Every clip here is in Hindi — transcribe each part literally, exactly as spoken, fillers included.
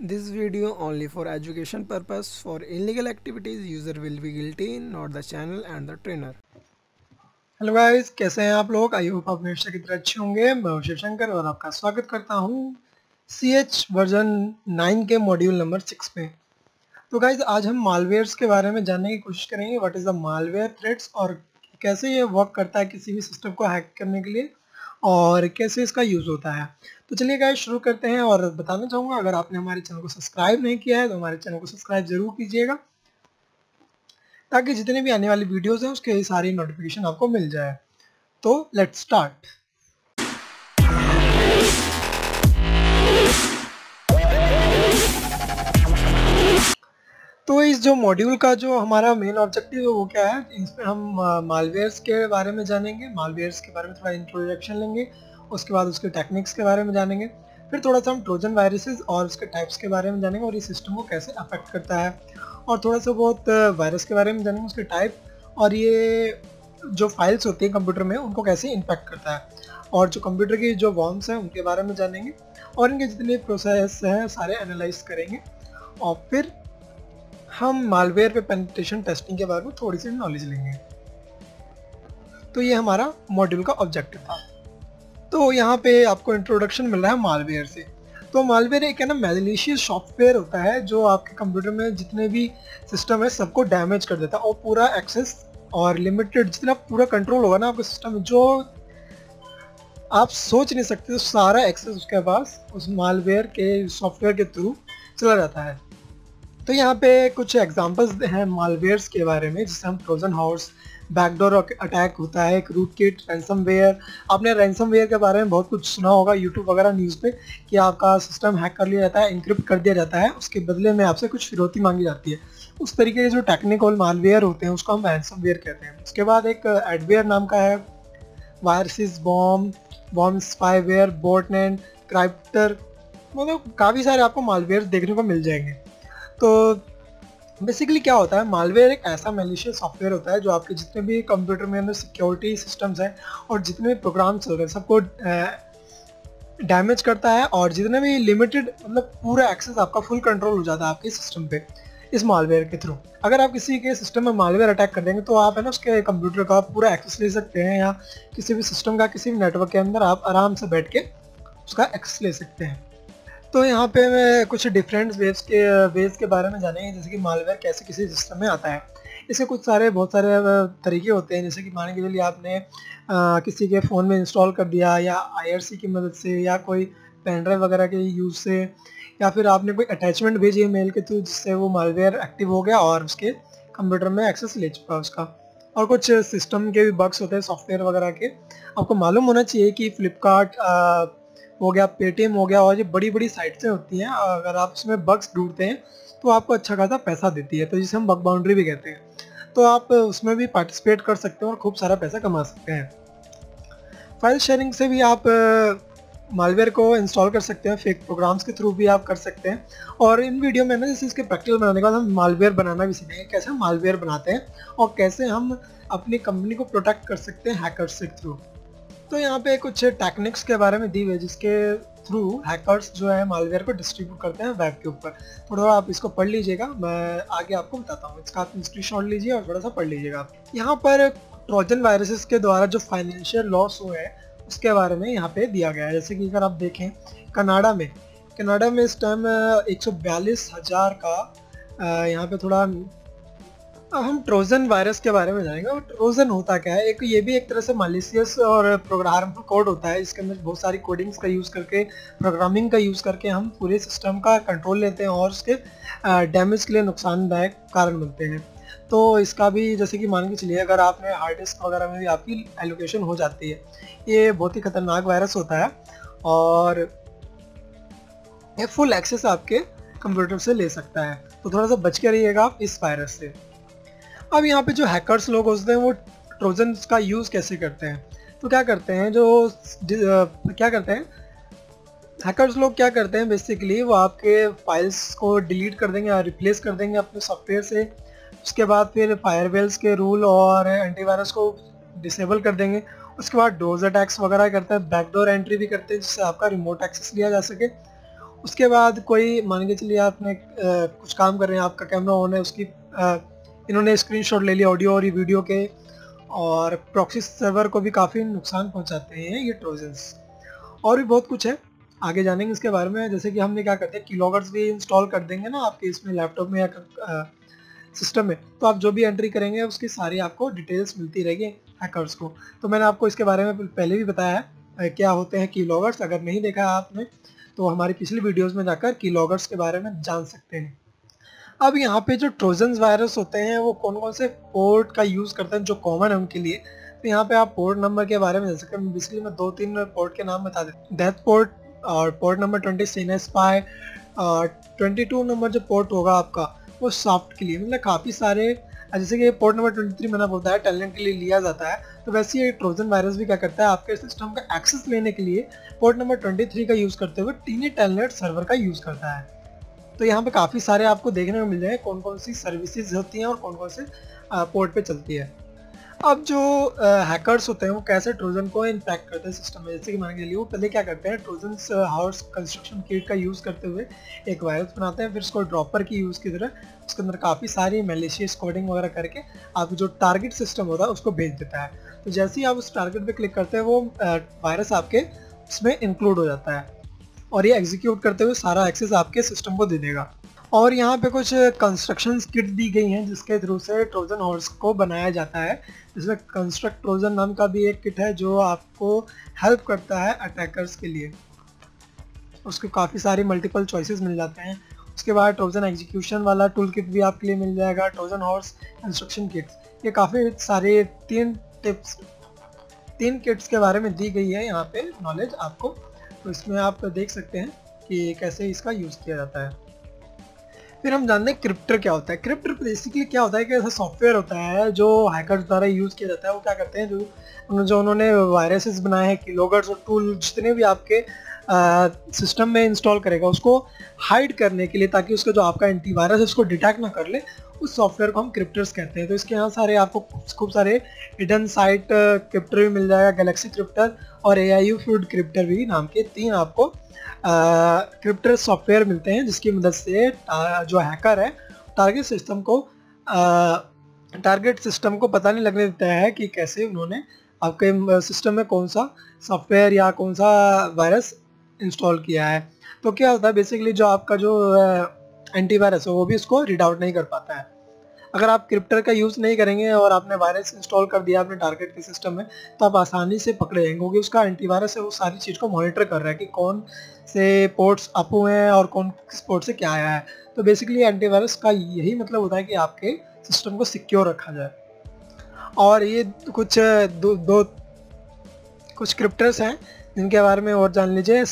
This video only for education purpose. For illegal activities user will be guilty, not the channel and the trainer. Hello guys, कैसे हैं आप लोग? आई होप आप हमेशा की तरह अच्छे होंगे। मैं हूं शैशंकर और आपका स्वागत करता हूं सी एच वर्जन नाइन के मॉड्यूल नंबर सिक्स पे। तो गाइस, आज हम मालवेयर्स के बारे में जानने की कोशिश करेंगे, what is the malware threats और कैसे ये वर्क करता है किसी भी सिस्टम को हैक करने के लिए और कैसे इसका यूज़ होता है। तो चलिए गाइस शुरू करते हैं। और बताना चाहूँगा, अगर आपने हमारे चैनल को सब्सक्राइब नहीं किया है तो हमारे चैनल को सब्सक्राइब जरूर कीजिएगा ताकि जितने भी आने वाली वीडियोस हैं उसके सारी नोटिफिकेशन आपको मिल जाए। तो लेट्स स्टार्ट। तो इस जो मॉड्यूल का जो हमारा मेन ऑब्जेक्टिव है वो क्या है, इसमें हम मालवेयर्स के बारे में जानेंगे, मालवेयर्स के बारे में थोड़ा इंट्रोडक्शन लेंगे, उसके बाद उसके टेक्निक्स के बारे में जानेंगे, फिर थोड़ा सा हम ट्रोजन वायरसेस और उसके टाइप्स के बारे में जानेंगे और ये सिस्टम को कैसे अफेक्ट करता है, और थोड़ा सा बहुत वायरस के बारे में जानेंगे, उसके टाइप और ये जो फाइल्स होती हैं कंप्यूटर में उनको कैसे इम्पैक्ट करता है, और जो कंप्यूटर की जो वॉर्म्स हैं उनके बारे में जानेंगे और इनके जितने प्रोसेस हैं सारे एनालाइज करेंगे, और फिर हम मालवेयर पे पेनिट्रेशन टेस्टिंग के बारे में थोड़ी सी नॉलेज लेंगे। तो ये हमारा मॉड्यूल का ऑब्जेक्टिव था। तो यहाँ पे आपको इंट्रोडक्शन मिल रहा है मालवेयर से। तो मालवेयर एक है ना मैलिशियस सॉफ्टवेयर होता है जो आपके कंप्यूटर में जितने भी सिस्टम है सबको डैमेज कर देता है और पूरा एक्सेस और लिमिटेड जितना पूरा कंट्रोल होगा ना आपके सिस्टम में, जो आप सोच नहीं सकते, तो सारा एक्सेस उसके पास उस मालवेयर के सॉफ्टवेयर के थ्रू चला जाता है। तो यहाँ पे कुछ एग्जाम्पल्स हैं मालवेयर्स के बारे में, जिससे हम ट्रोजन हॉर्स, बैकडोर अटैक होता है, एक रूट किट, रैंसमवेयर। आपने रैंसमवेयर के बारे में बहुत कुछ सुना होगा यूट्यूब वगैरह न्यूज़ पे कि आपका सिस्टम हैक कर लिया जाता है, इंक्रिप्ट कर दिया जाता है, उसके बदले में आपसे कुछ फिरौती मांगी जाती है। उस तरीके के जो टेक्निकल मालवेयर होते हैं उसको हम रैंसमवेयर कहते हैं। उसके बाद एक एडवेयर नाम का है, viruses, bomb bomb spyware, botnet, crypter, मतलब काफ़ी सारे आपको मालवेयर देखने को मिल जाएंगे। तो बेसिकली क्या होता है, मालवेयर एक ऐसा मैलिशियस सॉफ्टवेयर होता है जो आपके जितने भी कंप्यूटर में अंदर सिक्योरिटी सिस्टम्स हैं और जितने भी प्रोग्राम चल रहे हैं सबको डैमेज करता है और जितने भी लिमिटेड मतलब पूरा एक्सेस आपका फुल कंट्रोल हो जाता है आपके सिस्टम पे इस मालवेयर के थ्रू। अगर आप किसी के सिस्टम में मालवेयर अटैक कर देंगे तो आप है ना उसके कंप्यूटर का पूरा एक्सेस ले सकते हैं, या किसी भी सिस्टम का किसी भी नेटवर्क के अंदर आप आराम से बैठ के उसका एक्सेस ले सकते हैं। तो यहाँ पे मैं कुछ डिफरेंट वेव्स के वेव्स के बारे में जानेंगे, जैसे कि मालवेयर कैसे किसी सिस्टम में आता है। इसके कुछ सारे बहुत सारे तरीके होते हैं, जैसे कि मान के चलिए आपने आ, किसी के फ़ोन में इंस्टॉल कर दिया, या आईआरसी की मदद से, या कोई पेनड्राइव वगैरह के यूज़ से, या फिर आपने कोई अटैचमेंट भेजी है मेल के थ्रू जिससे वो मालवेयर एक्टिव हो गया और उसके कंप्यूटर में एक्सेस ले चुका उसका। और कुछ सिस्टम के भी बग्स होते हैं सॉफ्टवेयर वगैरह के। आपको मालूम होना चाहिए कि फ्लिपकार्ट हो गया, पेटीएम हो गया, और ये बड़ी बड़ी साइट्स होती हैं, अगर आप उसमें बग्स ढूंढते हैं तो आपको अच्छा खासा पैसा देती है, तो जिसे हम बग बाउंड्री भी कहते हैं। तो आप उसमें भी पार्टिसिपेट कर सकते हैं और खूब सारा पैसा कमा सकते हैं। फाइल शेयरिंग से भी आप मालवेयर को इंस्टॉल कर सकते हैं, फेक प्रोग्राम्स के थ्रू भी आप कर सकते हैं। और इन वीडियो में ना जैसे इसके प्रैक्टिकल बनाने के बाद हम मालवेयर बनाना भी सीखेंगे, कैसे हम मालवेयर बनाते हैं और कैसे हम अपनी कंपनी को प्रोटेक्ट कर सकते हैं हैकर्स के थ्रू। तो यहाँ पे कुछ टेक्निक्स के बारे में दी हुई है जिसके थ्रू हैकर्स जो है मालवेयर को डिस्ट्रीब्यूट करते हैं वेब के ऊपर। थोड़ा आप इसको पढ़ लीजिएगा, मैं आगे आपको बताता हूँ। इसका आप स्क्रीनशॉट लीजिए और थोड़ा सा पढ़ लीजिएगा आप। यहाँ पर ट्रोजन वायरसेस के द्वारा जो फाइनेंशियल लॉस हुए हैं उसके बारे में यहाँ पे दिया गया है। जैसे कि अगर आप देखें कनाडा में कनाडा में इस टाइम एक सौ बयालीस हज़ार का, यहाँ पर थोड़ा हम ट्रोजन वायरस के बारे में जानेंगे। और ट्रोजन होता क्या है, एक ये भी एक तरह से मैलिशियस और प्रोग्राम कोड होता है, इसके अंदर बहुत सारी कोडिंग्स का यूज़ करके, प्रोग्रामिंग का यूज़ करके हम पूरे सिस्टम का कंट्रोल लेते हैं और उसके डैमेज के लिए नुकसानदायक कारण बनते हैं। तो इसका भी जैसे कि मान के चलिए अगर आपने हार्ड डिस्क वगैरह में भी आपकी एलोकेशन हो जाती है। ये बहुत ही खतरनाक वायरस होता है और ये फुल एक्सेस आपके कंप्यूटर से ले सकता है, तो थोड़ा सा बच के रहिएगा आप इस वायरस से। अब यहाँ पे जो हैकर्स लोग होते हैं वो ट्रोजन का यूज़ कैसे करते हैं, तो क्या करते हैं जो क्या करते हैं हैकर्स लोग क्या करते हैं बेसिकली वो आपके फाइल्स को डिलीट कर देंगे या रिप्लेस कर देंगे अपने सॉफ्टवेयर से। उसके बाद फिर फायरवेल्स के रूल और एंटीवायरस को डिसेबल कर देंगे। उसके बाद डोज अटैक्स वगैरह करते हैं, बैकडोर एंट्री भी करते हैं जिससे आपका रिमोट एक्सेस लिया जा सके। उसके बाद कोई मान के चलिए आपने कुछ काम कर रहे हैं, आपका कैमरा ऑन है, उसकी आ, इन्होंने स्क्रीनशॉट ले लिया ऑडियो और वीडियो के, और प्रॉक्सी सर्वर को भी काफ़ी नुकसान पहुंचाते हैं ये ट्रोजन्स। और भी बहुत कुछ है, आगे जानेंगे इसके बारे में। जैसे कि हमने क्या करते हैं, कीलॉगर्स भी इंस्टॉल कर देंगे ना आपके इसमें लैपटॉप में या आ, सिस्टम में, तो आप जो भी एंट्री करेंगे उसकी सारी आपको डिटेल्स मिलती रहेगी हैकर्स को। तो मैंने आपको इसके बारे में पहले भी बताया है क्या होते हैं कीलॉगर्स, अगर नहीं देखा आपने तो हमारी पिछली वीडियोस में जाकर कीलॉगर्स के बारे में जान सकते हैं। अब यहाँ पे जो ट्रोजन वायरस होते हैं वो कौन कौन से पोर्ट का यूज़ करते हैं जो कॉमन है उनके लिए, तो यहाँ पे आप पोर्ट नंबर के बारे में जान सकते हैं। बेसिकली मैं दो तीन पोर्ट के नाम बता देता हूँ, डेथ पोर्ट और पोर्ट नंबर ट्वेंटी सीनेस्पाई, और ट्वेंटी टू नंबर जो पोर्ट होगा आपका वो सॉफ्ट के लिए, मतलब काफ़ी सारे, जैसे कि पोर्ट नंबर ट्वेंटी थ्री मैंने बोलता है टैलेंट के लिए लिया जाता है, तो वैसे ये ट्रोजन वायरस भी क्या करता है आपके सिस्टम का एक्सेस लेने के लिए पोर्ट नंबर ट्वेंटी थ्री का यूज़ करते हुए टीनी टैलेंट सर्वर का यूज़ करता है। तो यहाँ पे काफ़ी सारे आपको देखने को मिल जाएंगे कौन कौन सी सर्विसेज होती हैं और कौन कौन से पोर्ट पे चलती है। अब जो हैकर्स होते हैं वो कैसे ट्रोजन को इम्पैक्ट करते हैं सिस्टम में, जैसे कि मान के लिए वो पहले क्या करते हैं, ट्रोजन्स हाउस कंस्ट्रक्शन किट का यूज़ करते हुए एक वायरस बनाते हैं, फिर उसको ड्रॉपर की यूज़ की तरह उसके अंदर काफ़ी सारी मैलिशियस कोडिंग वगैरह करके आप जो टारगेट सिस्टम होता है उसको भेज देता है। तो जैसे ही आप उस टारगेट पर क्लिक करते हैं वो वायरस आपके उसमें इंक्लूड हो जाता है और ये एग्जीक्यूट करते हुए सारा एक्सेस आपके सिस्टम को दे देगा। और यहाँ पे कुछ कंस्ट्रक्शन किट दी गई हैं जिसके थ्रू से ट्रोजन हॉर्स को बनाया जाता है, जिसमें कंस्ट्रक्ट ट्रोजन नाम का भी एक किट है जो आपको हेल्प करता है अटैकर्स के लिए, उसको काफ़ी सारी मल्टीपल चॉइसेस मिल जाते हैं। उसके बाद ट्रोजन एग्जीक्यूशन वाला टूल किट भी आपके लिए मिल जाएगा, ट्रोजन हॉर्स कंस्ट्रक्शन किट्स, ये काफ़ी सारे तीन टिप्स तीन किट्स के बारे में दी गई है यहाँ पर नॉलेज आपको, तो इसमें आप देख सकते हैं कि कैसे इसका यूज़ किया जाता है। फिर हम जानते हैं क्रिप्टर क्या होता है। क्रिप्टर बेसिकली क्या होता है कि ऐसा सॉफ्टवेयर होता है जो हैकर्स द्वारा यूज़ किया जाता है। वो क्या करते हैं, जो जो उन्होंने वायरसेस बनाए हैं, कीलॉगर्स और टूल जितने भी आपके आ, सिस्टम में इंस्टॉल करेगा उसको हाइड करने के लिए, ताकि उसका जो आपका एंटीवायरस है उसको डिटेक्ट ना कर ले, उस सॉफ्टवेयर को हम क्रिप्टर्स कहते हैं। तो इसके यहाँ सारे आपको खूब सारे हिडन साइट क्रिप्टर भी मिल जाएगा, गैलेक्सी क्रिप्टर और एआईयू फ्रॉड क्रिप्टर भी नाम के तीन आपको क्रिप्टर सॉफ्टवेयर मिलते हैं, जिसकी मदद से जो हैकर है टारगेट सिस्टम को टारगेट सिस्टम को पता नहीं लगने देता है कि कैसे उन्होंने आपके सिस्टम में कौन सा सॉफ्टवेयर या कौन सा वायरस इंस्टॉल किया है। तो क्या होता है बेसिकली जो आपका जो एंटीवायरस है वो भी उसको रीड आउट नहीं कर पाता है। अगर आप क्रिप्टर का यूज़ नहीं करेंगे और आपने वायरस इंस्टॉल कर दिया अपने टारगेट के सिस्टम में, तो आप आसानी से पकड़े जाएंगे, क्योंकि उसका एंटीवायरस है वो सारी चीज़ को मॉनिटर कर रहा है कि कौन से पोर्ट्स अप हुए हैं और कौन किस पोर्ट से क्या आया है। तो बेसिकली एंटीवायरस का यही मतलब होता है कि आपके सिस्टम को सिक्योर रखा जाए। और ये कुछ दो, दो कुछ क्रिप्टर्स हैं जिनके बारे में और जान लीजिए,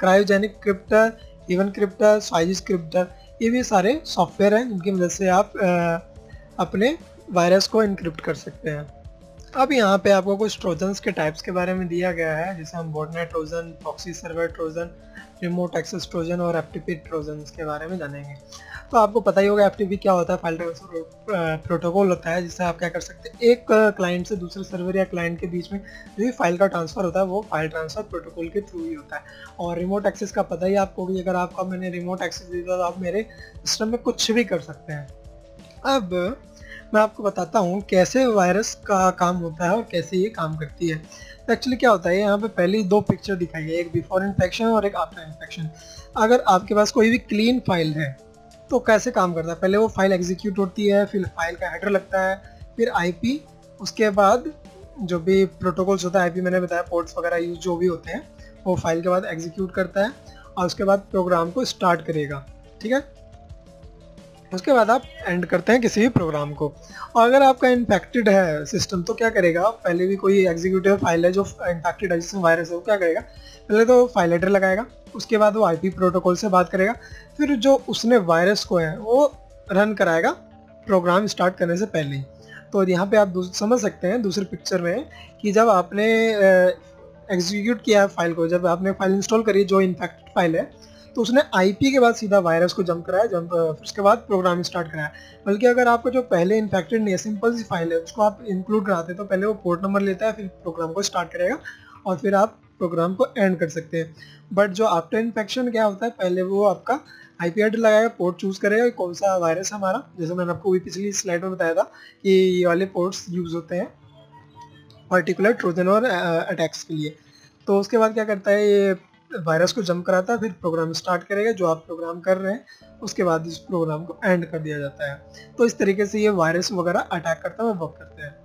क्रायोजेनिक क्रिप्टर, इवन क्रिप्टर, साइजिस क्रिप्टर, ये भी सारे सॉफ्टवेयर हैं जिनकी मदद से आप आ, अपने वायरस को इनक्रिप्ट कर सकते हैं। अब यहाँ पे आपको कुछ ट्रोजन्स के टाइप्स के बारे में दिया गया है, जैसे हम botnet Trojan, proxy server Trojan, remote access Trojan और एफटीपी ट्रोजन के बारे में जानेंगे। तो आपको पता ही होगा एफटीपी क्या होता है, फाइल ट्रांसफर प्रोटोकॉल होता है, जिससे आप क्या कर सकते हैं एक क्लाइंट से दूसरे सर्वर या क्लाइंट के बीच में जो भी फाइल का ट्रांसफ़र होता है वो फाइल ट्रांसफर प्रोटोकॉल के थ्रू ही होता है। और रिमोट एक्सेस का पता ही आपको भी, अगर आपका मैंने रिमोट एक्सेस दिया तो आप मेरे सिस्टम में कुछ भी कर सकते हैं। अब मैं आपको बताता हूँ कैसे वायरस का काम होता है और कैसे ये काम करती है। तो एक्चुअली क्या होता है, यहाँ पे पहली दो पिक्चर दिखाई है, एक बिफोर इन्फेक्शन और एक आफ्टर इन्फेक्शन। अगर आपके पास कोई भी क्लीन फाइल है तो कैसे काम करता है, पहले वो फाइल एग्जीक्यूट होती है, फिर फाइल का हेडर लगता है, फिर आईपी, उसके बाद जो भी प्रोटोकॉल्स होता है, आईपी मैंने बताया, पोर्ट्स वगैरह यूज जो भी होते हैं, वो फाइल के बाद एग्जीक्यूट करता है और उसके बाद प्रोग्राम को स्टार्ट करेगा, ठीक है। उसके बाद आप एंड करते हैं किसी भी प्रोग्राम को। और अगर आपका इन्फेक्टेड है सिस्टम तो क्या करेगा, पहले भी कोई एग्जीक्यूटिव फाइल है जो इन्फेक्टेड है जिसमें वायरस है, वो क्या करेगा, पहले तो फाइल हेडर लगाएगा, उसके बाद वो आईपी प्रोटोकॉल से बात करेगा, फिर जो उसने वायरस को है वो रन कराएगा प्रोग्राम स्टार्ट करने से पहले ही। तो यहाँ पर आप समझ सकते हैं दूसरे पिक्चर में कि जब आपने एग्जीक्यूट किया है फाइल को, जब आपने फाइल इंस्टॉल करी जो इन्फेक्टेड फाइल है, तो उसने आईपी के बाद सीधा वायरस को जंप कराया, जंप उसके बाद प्रोग्राम स्टार्ट कराया। बल्कि अगर आपका जो पहले इन्फेक्टेड नहीं है, सिंपल सी फाइल है, उसको आप इंक्लूड कराते हैं तो पहले वो पोर्ट नंबर लेता है, फिर प्रोग्राम को स्टार्ट करेगा और फिर आप प्रोग्राम को एंड कर सकते हैं। बट जो आफ्टर इन्फेक्शन क्या होता है, पहले वो आपका आईपी एड्रेस लगाएगा, पोर्ट चूज़ करेगा कौन सा वायरस हमारा, जैसे मैंने आपको भी पिछली स्लाइड में बताया था कि ये वाले पोर्ट्स यूज़ होते हैं पर्टिकुलर ट्रोजन और अटैक्स के लिए। तो उसके बाद क्या करता है, ये वायरस को जंप कराता है, फिर प्रोग्राम स्टार्ट करेगा जो आप प्रोग्राम कर रहे हैं, उसके बाद इस प्रोग्राम को एंड कर दिया जाता है। तो इस तरीके से ये वायरस वगैरह अटैक करता है और वर्क करते हैं।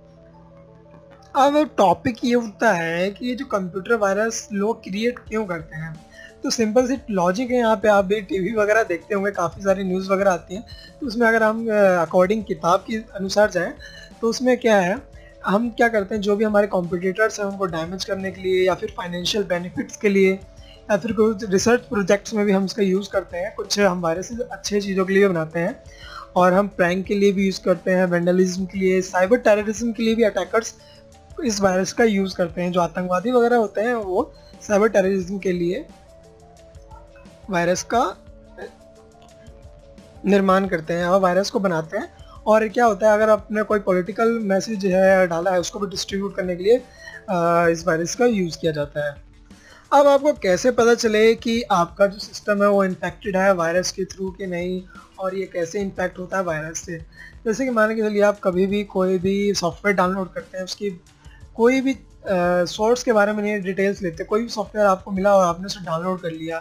अब टॉपिक ये उठता है कि ये जो कंप्यूटर वायरस लोग क्रिएट क्यों करते हैं, तो सिंपल सी लॉजिक है। यहाँ पे आप भी टीवी वगैरह देखते होंगे, काफ़ी सारी न्यूज़ वगैरह आती हैं, तो उसमें अगर हम अकॉर्डिंग किताब के अनुसार जाएं तो उसमें क्या है, हम क्या करते हैं, जो भी हमारे कॉम्पिटिटर्स हैं उनको डैमेज करने के लिए या फिर फाइनेंशियल बेनिफिट्स के लिए या फिर कुछ रिसर्च प्रोजेक्ट्स में भी हम इसका यूज़ करते हैं। कुछ हम वायरसेस अच्छे चीज़ों के लिए बनाते हैं और हम प्रैंक के लिए भी यूज़ करते हैं, वेंडलिज्म के लिए, साइबर टेररिज्म के लिए भी अटैकर्स इस वायरस का यूज़ करते हैं। जो आतंकवादी वगैरह होते हैं वो साइबर टेररिज्म के लिए वायरस का निर्माण करते हैं और वायरस को बनाते हैं। और क्या होता है, अगर आपने कोई पॉलिटिकल मैसेज है डाला है उसको भी डिस्ट्रीब्यूट करने के लिए इस वायरस का यूज़ किया जाता है। अब आपको कैसे पता चले कि आपका जो सिस्टम है वो इन्फेक्टेड है वायरस के थ्रू कि नहीं, और ये कैसे इन्फेक्ट होता है वायरस से। जैसे कि मान के चलिए आप कभी भी कोई भी सॉफ्टवेयर डाउनलोड करते हैं, उसकी कोई भी सोर्स के बारे में नहीं डिटेल्स लेते, कोई भी सॉफ्टवेयर आपको मिला और आपने उसे डाउनलोड कर लिया,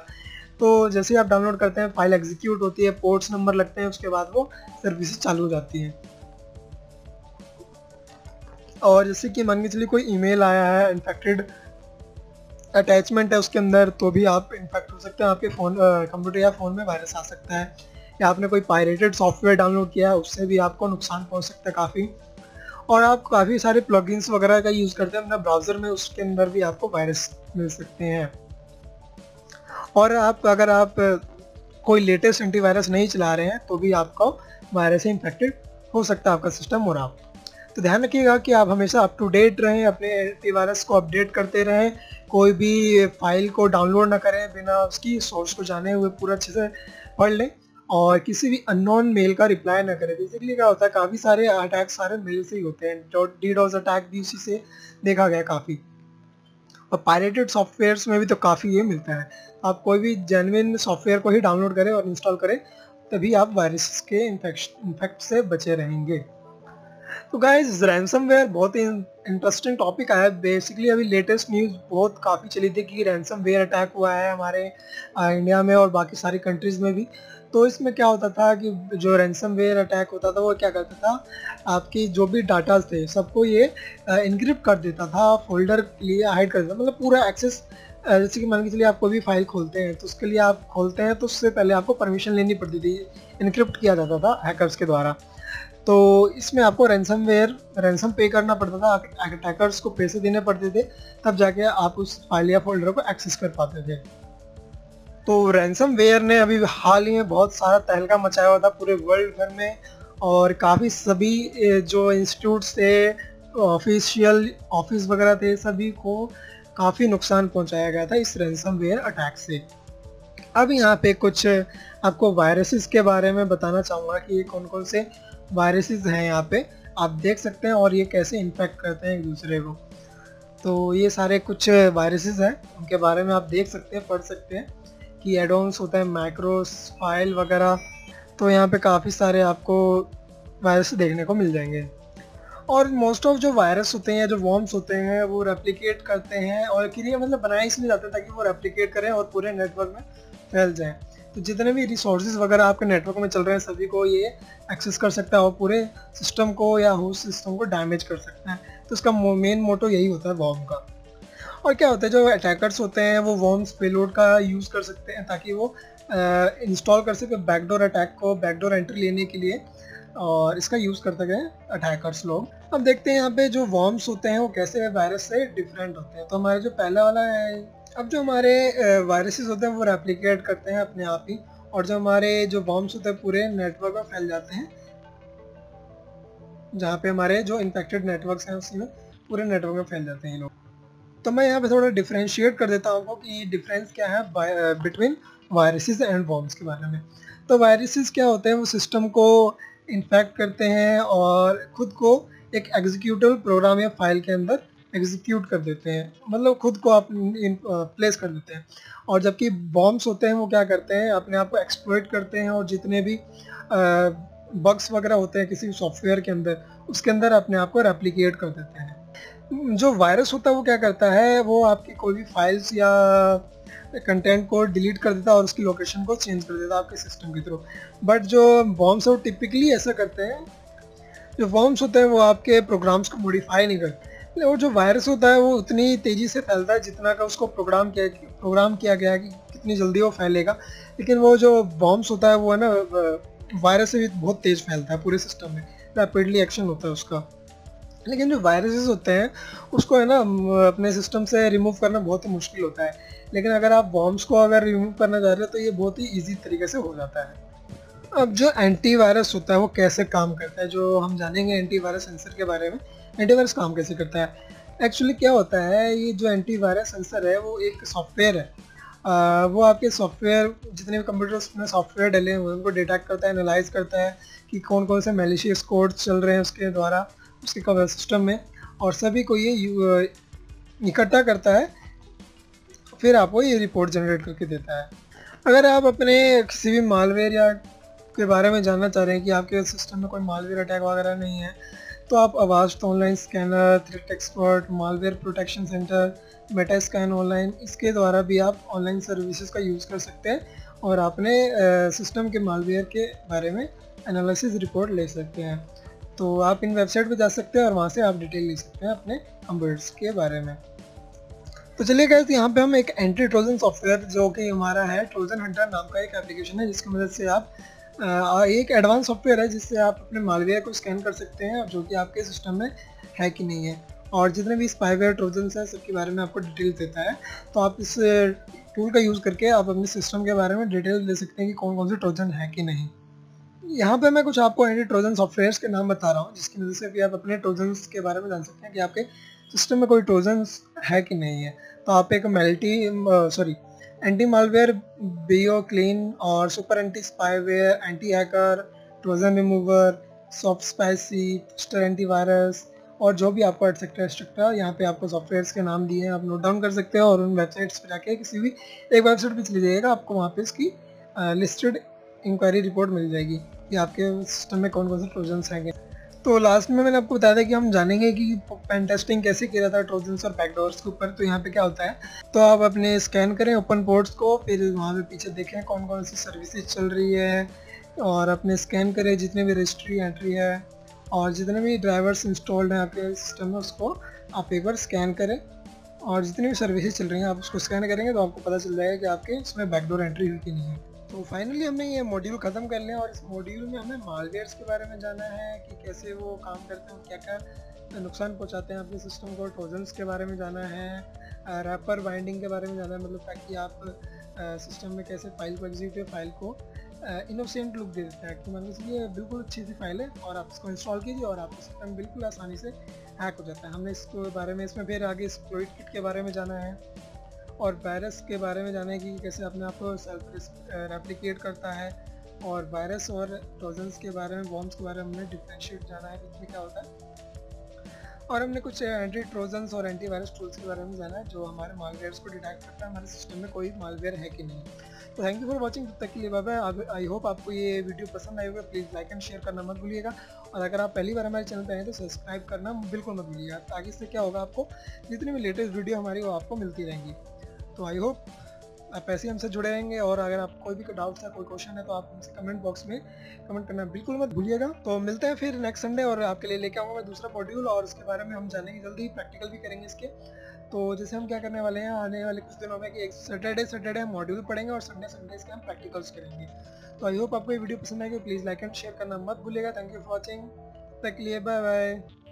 तो जैसे ही आप डाउनलोड करते हैं फाइल एग्जीक्यूट होती है, पोर्ट्स नंबर लगते हैं, उसके बाद वो सर्विसेज चालू हो जाती हैं। और जैसे कि मान के चलिए कोई ईमेल आया है, इन्फेक्टेड अटैचमेंट है उसके अंदर, तो भी आप इन्फेक्ट हो सकते हैं, आपके फ़ोन कंप्यूटर या फ़ोन में वायरस आ सकता है। या आपने कोई पायरेटेड सॉफ्टवेयर डाउनलोड किया है उससे भी आपको नुकसान पहुँच सकता है काफ़ी। और आप काफ़ी सारे प्लगइन्स वगैरह का यूज़ करते हैं अपने ब्राउज़र में, उसके अंदर भी आपको वायरस मिल सकते हैं। और आप अगर आप कोई लेटेस्ट एंटीवायरस नहीं चला रहे हैं तो भी आपका वायरस से इन्फेक्टेड हो सकता है आपका सिस्टम और आप। तो ध्यान रखिएगा कि आप हमेशा अप टू डेट रहें, अपने एंटीवायरस को अपडेट करते रहें, कोई भी फाइल को डाउनलोड ना करें बिना उसकी सोर्स को जाने हुए, पूरा अच्छे से पढ़ लें और किसी भी अननोन मेल का रिप्लाई ना करें। बेसिकली क्या होता है, काफ़ी सारे अटैक सारे मेल से ही होते हैं, डीडोस अटैक भी उसी से देखा गया काफ़ी, और पायरेटेड सॉफ्टवेयर्स में भी तो काफ़ी ये मिलता है। आप कोई भी जेन्युइन सॉफ्टवेयर को ही डाउनलोड करें और इंस्टॉल करें, तभी आप वायरस के इन्फेक्शन इन्फेक्ट से बचे रहेंगे। तो गाइज, रैंसमवेयर बहुत ही इंटरेस्टिंग टॉपिक आया। बेसिकली अभी लेटेस्ट न्यूज़ बहुत काफ़ी चली थी कि रैंसमवेयर अटैक हुआ है हमारे इंडिया में और बाकी सारी कंट्रीज़ में भी। तो इसमें क्या होता था कि जो रैंसमवेयर अटैक होता था वो क्या करता था, आपकी जो भी डाटा थे सबको ये इनक्रिप्ट कर देता था, फोल्डर के लिए हाइड कर देता, मतलब पूरा एक्सेस। जैसे कि मान के चलिए आप कोई भी फाइल खोलते हैं तो उसके लिए आप खोलते हैं तो उससे पहले आपको परमिशन लेनी पड़ती थी, इनक्रिप्ट किया जाता था हैकर्स के द्वारा। तो इसमें आपको रैंसमवेयर रैंसम पे करना पड़ता था, अटैकर्स को पैसे देने पड़ते थे, तब जाके आप उस फाइल या फोल्डर को एक्सेस कर पाते थे। तो रैंसमवेयर ने अभी हाल ही में बहुत सारा तहलका मचाया हुआ था पूरे वर्ल्ड भर में, और काफ़ी सभी जो इंस्टीट्यूट्स थे, ऑफिशियल ऑफिस वगैरह थे, सभी को काफ़ी नुकसान पहुंचाया गया था इस रैंसमवेयर अटैक से। अब यहाँ पे कुछ आपको वायरसेस के बारे में बताना चाहूँगा कि ये कौन कौन से वायरसेस हैं यहाँ पे आप देख सकते हैं और ये कैसे इम्पैक्ट करते हैं एक दूसरे को। तो ये सारे कुछ वायरसेस हैं, उनके बारे में आप देख सकते हैं, पढ़ सकते हैं कि एडोन्स होता है, माइक्रोस, फाइल वगैरह। तो यहाँ पर काफ़ी सारे आपको वायरस देखने को मिल जाएंगे। और मोस्ट ऑफ जो वायरस होते हैं या जो वॉर्म्स होते हैं वो रेप्लिकेट करते हैं, और क्रिया मतलब बनाया इसलिए जाता है ताकि वो रेप्लिकेट करें और पूरे नेटवर्क में फैल जाएं। तो जितने भी रिसोर्सेज वगैरह आपके नेटवर्क में चल रहे हैं सभी को ये एक्सेस कर सकता है और पूरे सिस्टम को या होस्ट सिस्टम को डैमेज कर सकता है। तो उसका मेन मोटो यही होता है वॉर्म का। और क्या होता है, जो अटैकर्स होते हैं वो वॉर्म्स पेलोड का यूज़ कर सकते हैं ताकि वो इंस्टॉल कर सके बैकडोर अटैक को, बैकडोर एंट्री लेने के लिए, और इसका यूज़ करते गए अटैकर्स लोग। अब देखते हैं यहाँ पे जो वॉर्म्स होते हैं वो कैसे वायरस से डिफरेंट होते हैं। तो हमारे जो पहला वाला है, अब जो हमारे वायरसेस होते हैं वो रेप्लिकेट करते हैं अपने आप ही, और जो हमारे जो वॉर्म्स होते हैं पूरे नेटवर्क में फैल जाते हैं, जहाँ पे हमारे जो इन्फेक्टेड नेटवर्क हैं उसमें पूरे नेटवर्क में फैल जाते हैं लोग। तो मैं यहाँ पर थोड़ा डिफ्रेंशिएट कर देता हूँ कि डिफरेंस क्या है बिटवीन वायरसेस एंड वॉर्म्स के बारे में। तो वायरसेस क्या होते हैं, वो सिस्टम को इन्फेक्ट करते हैं और ख़ुद को एक एग्जीक्यूटेबल प्रोग्राम या फाइल के अंदर एग्जीक्यूट कर देते हैं, मतलब खुद को आप इन प्लेस कर देते हैं। और जबकि बॉम्ब्स होते हैं वो क्या करते हैं, अपने आप को एक्सप्लॉइट करते हैं और जितने भी बग्स वगैरह होते हैं किसी सॉफ्टवेयर के अंदर, उसके अंदर अपने आप को रेप्लिकेट कर देते हैं। जो वायरस होता है वो क्या करता है, वो आपकी कोई भी फाइल्स या कंटेंट को डिलीट कर देता है और उसकी लोकेशन को चेंज कर देता है आपके सिस्टम के थ्रू। बट जो बॉम्ब्स है वो टिपिकली ऐसा करते हैं, जो बॉम्ब्स होते हैं वो आपके प्रोग्राम्स को मॉडिफाई नहीं करते, और जो वायरस होता है वो उतनी तेज़ी से फैलता है जितना का उसको प्रोग्राम किया प्रोग्राम किया गया है कि कितनी जल्दी वो फैलेगा। लेकिन वो जो बॉम्ब्स होता है वो है ना, वायरस से भी बहुत तेज़ फैलता है, पूरे सिस्टम में रैपिडली एक्शन होता है उसका। लेकिन जो वायरसेस होते हैं उसको है ना अपने सिस्टम से रिमूव करना बहुत ही मुश्किल होता है, लेकिन अगर आप बॉम्ब्स को अगर रिमूव करना चाह रहे हो तो ये बहुत ही ईजी तरीके से हो जाता है। अब जो एंटी वायरस होता है वो कैसे काम करता है, जो हम जानेंगे एंटी वायरस सेंसर के बारे में, एंटी वायरस काम कैसे करता है। एक्चुअली क्या होता है, ये जो एंटी वायरस सेंसर है वो एक सॉफ्टवेयर है, आ, वो आपके सॉफ्टवेयर जितने भी कंप्यूटर्स में सॉफ्टवेयर डले हुए हैं उनको डिटेक्ट करता है, एनालाइज करता है कि कौन कौन से मैलिशियस कोड्स चल रहे हैं उसके द्वारा उसके कंप्यूटर सिस्टम में, और सभी को ये इकट्ठा करता है, फिर आपको ये रिपोर्ट जनरेट करके देता है। अगर आप अपने किसी भी मालवेयर या के बारे में जानना चाह रहे हैं कि आपके सिस्टम में कोई मालवेयर अटैक वगैरह नहीं है, तो आप आवाज़ तो online scanner, threat expert, malware protection center, meta scan online, इसके द्वारा भी आप ऑनलाइन सर्विसेज का यूज़ कर सकते हैं और अपने सिस्टम के मालवेयर के बारे में एनालिसिस रिपोर्ट ले सकते हैं। तो आप इन वेबसाइट पर जा सकते हैं और वहाँ से आप डिटेल ले सकते हैं अपने कंप्यूटर्स के बारे में। तो चलिए गाइस, यहाँ पे हम एक एंटी ट्रोजन सॉफ्टवेयर जो कि हमारा है ट्रोजन हंटर नाम का एक एप्लीकेशन है, जिसकी मदद से आप आ, एक एडवांस सॉफ्टवेयर है जिससे आप अपने मालवेयर को स्कैन कर सकते हैं जो कि आपके सिस्टम में है कि नहीं है, और जितने भी स्पाईवेयर ट्रोजन्स हैं सबके बारे में आपको डिटेल देता है। तो आप इस टूल का यूज़ करके आप अपने सिस्टम के बारे में डिटेल दे सकते हैं कि कौन कौन से ट्रोजन है कि नहीं। यहाँ पे मैं कुछ आपको एंटी ट्रोजन सॉफ्टवेयर्स के नाम बता रहा हूँ, जिसकी वजह से भी आप अपने ट्रोजन्स के बारे में जान सकते हैं कि आपके सिस्टम में कोई ट्रोजन्स है कि नहीं है। तो आप एक multi sorry anti malware BO clean और super anti spyware, anti hacker Trojan remover, soft spicy star anti virus, और जो भी आपको एटसेट्रा एटसेट्रा, यहाँ पे आपको सॉफ्टवेयर्स के नाम दिए हैं, आप नोट डाउन कर सकते हो और उन वेबसाइट्स पर जाके किसी भी एक वेबसाइट पर चले जाइएगा, आपको वहाँ पे इसकी लिस्टेड इंक्वायरी रिपोर्ट मिल जाएगी कि आपके सिस्टम में कौन कौन से ट्रोजन्स हैं। तो लास्ट में मैंने आपको बताया था कि हम जानेंगे कि पेन टेस्टिंग कैसे किया जाता है ट्रोजन्स और बैकडोर्स के ऊपर। तो यहाँ पे क्या होता है, तो आप अपने स्कैन करें ओपन पोर्ट्स को, फिर वहाँ पे पीछे देखें कौन कौन सी सर्विसेज चल रही है, और अपने स्कैन करें जितने भी रजिस्ट्री एंट्री है और जितने भी ड्राइवर्स इंस्टॉल्ड हैं आपके सिस्टम में, उसको आप एक बार स्कैन करें, और जितनी भी सर्विसेज चल रही हैं आप उसको स्कैन करेंगे तो आपको पता चल जाएगा कि आपके इसमें बैकडोर एंट्री हुई कि नहीं है। तो फाइनली हमने ये मॉड्यूल ख़त्म कर लिया, और इस मॉड्यूल में हमें मालवेयर्स के बारे में जाना है कि कैसे वो काम करते हैं, क्या क्या नुकसान पहुंचाते हैं आपके सिस्टम को, ट्रोजन्स के बारे में जाना है, रैपर बाइंडिंग के बारे में जाना है, मतलब ताकि आप आ, सिस्टम में कैसे फाइल को एग्जीक्यूट फाइल को इनोसेंट लुक दे देता है कि मान लीजिए ये बिल्कुल अच्छी सी फाइल है और आप इसको इंस्टॉल कीजिए और आपका सिस्टम बिल्कुल आसानी से हैक हो जाता है। हमने इसके बारे में इसमें फिर आगे एक्सप्लॉइट किट के बारे में जाना है और वायरस के बारे में जाना है कि कैसे अपने आप को सेल्फ रेप्लिकेट करता है, और वायरस और ट्रोजन्स के बारे में, बॉम्ब्स के बारे में हमने डिफ्रेंशिएट जाना है इसमें क्या होता है, और हमने कुछ एंटी ट्रोजन्स और एंटी वायरस टूल्स के बारे में जाना है जो हमारे मालवेयर्स को डिटेक्ट करता है हमारे सिस्टम में कोई मालवेयर है कि नहीं। तो थैंक यू फॉर वॉचिंग, तब तक के लिए बाय बाय। आई होप आपको ये वीडियो पसंद आएगा, प्लीज़ लाइक एंड शेयर करना मत भूलिएगा, और अगर आप पहली बार हमारे चैनल पर आए तो सब्सक्राइब करना बिल्कुल मत भूलिएगा, ताकि इससे क्या होगा आपको जितनी भी लेटेस्ट वीडियो हमारी वो आपको मिलती रहेंगी। तो आई होप आप ऐसे हमसे जुड़े रहेंगे, और अगर आप कोई भी डाउट्स है, कोई क्वेश्चन है, तो आप हमसे कमेंट बॉक्स में कमेंट करना बिल्कुल मत भूलिएगा। तो मिलते हैं फिर नेक्स्ट संडे, और आपके लिए लेके आऊँगा मैं दूसरा मॉड्यूल, और उसके बारे में हम जानेंगे, जल्दी प्रैक्टिकल भी करेंगे इसके। तो जैसे हम क्या करने वाले हैं आने वाले कुछ दिनों में कि एक सैटरडे सैटरडे हम मॉड्यूल पढ़ेंगे और संडे संडे इसके हम प्रैक्टिकल्स करेंगे। तो आई होप आपको ये वीडियो पसंद आएगी, प्लीज़ लाइक एंड शेयर करना मत भूलिएगा। थैंक यू फॉर वॉचिंग, तक लिए बाय बाय।